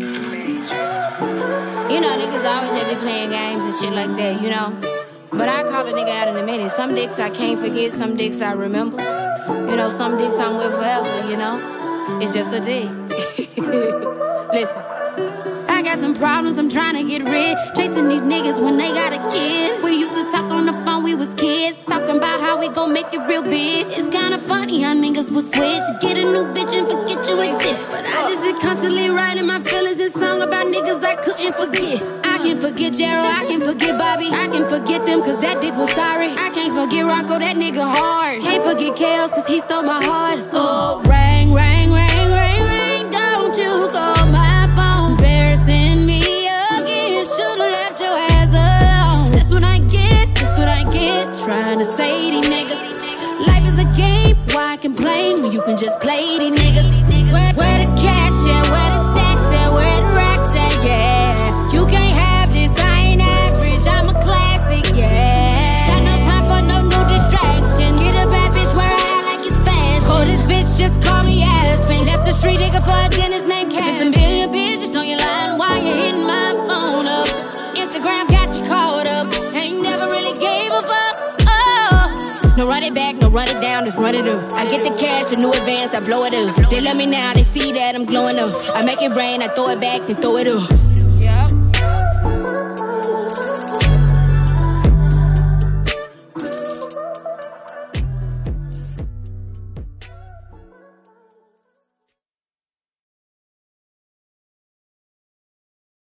You know, niggas always just be playing games and shit like that, you know. But I call a nigga out in a minute. Some dicks I can't forget, some dicks I remember. You know, some dicks I'm with forever, you know. It's just a dick. Listen. I got some problems I'm trying to get rid. Chasing these niggas when they got a kid. We used to talk on the phone, we was kids. Talking about how we gon' make it real big. It's kinda funny how niggas will switch. Get a new bitch and forget you exist. But I just sit constantly writing my feelings in song about niggas I couldn't forget. I can forget Gerald, I can forget Bobby. I can forget them cause that dick was sorry. I can't forget Rocco, that nigga hard. Can't forget Kels cause he stole my heart. Oh, rang, rang, rang, rang, rang. Don't you go. Trying to say these niggas, life is a game. Why complain when you can just play these niggas? Where the cash at? Where the stacks at? Where the racks at? Yeah, you can't have this. I ain't average. I'm a classic. Yeah, got no time for no new distraction. Get a bad bitch, wear it out like it's fashion. Call this bitch, just call me Aspen. Left the street nigga for a dentist named Cash. It's a million bitches on your line. Why you hitting my phone up? Instagram got you caught up. Ain't never really gave a fuck. No run it back, no run it down, just run it up. I get the cash, a new advance, I blow it up. They love me now, they see that I'm glowing up. I make it rain, I throw it back, then throw it up.